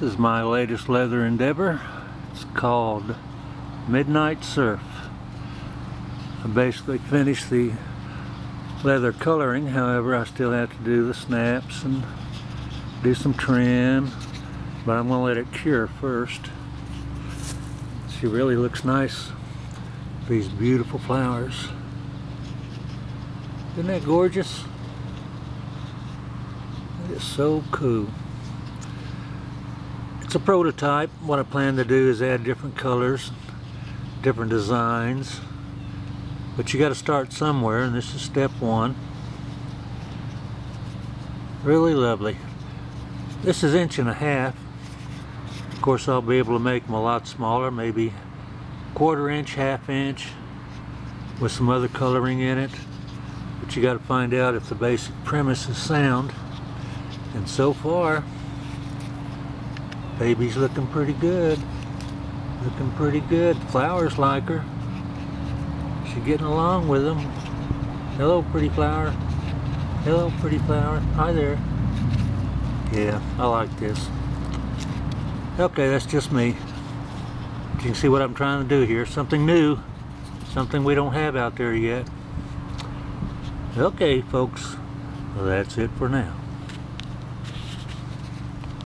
This is my latest leather endeavor. It's called Midnight Surf. I basically finished the leather coloring, however I still have to do the snaps and do some trim, but I'm going to let it cure first. She really looks nice, these beautiful flowers. Isn't that gorgeous? It is so cool. It's a prototype. What I plan to do is add different colors, different designs, but you got to start somewhere, and this is step one. Really lovely. This is 1.5 inches. Of course, I'll be able to make them a lot smaller, maybe 1/4 inch, 1/2 inch, with some other coloring in it. But you got to find out if the basic premise is sound. And so far, baby's looking pretty good. Looking pretty good. Flowers like her. She's getting along with them. Hello, pretty flower. Hello, pretty flower. Hi there. Yeah, I like this. Okay, that's just me. You can see what I'm trying to do here. Something new. Something we don't have out there yet. Okay, folks. Well, that's it for now.